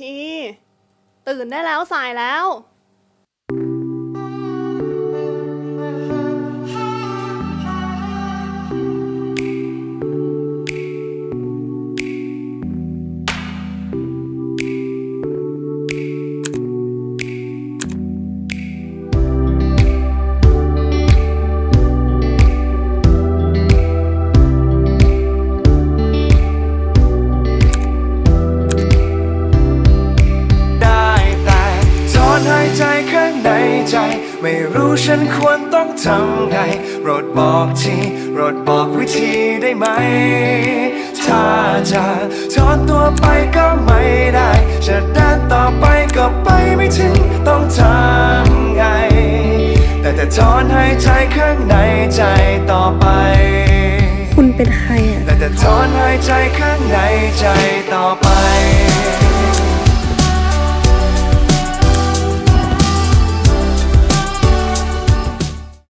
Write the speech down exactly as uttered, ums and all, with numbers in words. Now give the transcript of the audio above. ทีตื่นได้แล้วสายแล้วไม่รู้ฉันควรต้องทำไงโปรดบอกทีโปรดบอกวิธีได้ไหมถ้าจะถอนตัวไปก็ไม่ได้จะเดินต่อไปก็ไปไม่ถึงต้องทำไงแต่แต่ถอนหายใจข้างในใจต่อไปคุณเป็นใครอ่ะแต่แต่ถอนหายใจข้างในใจต่อไป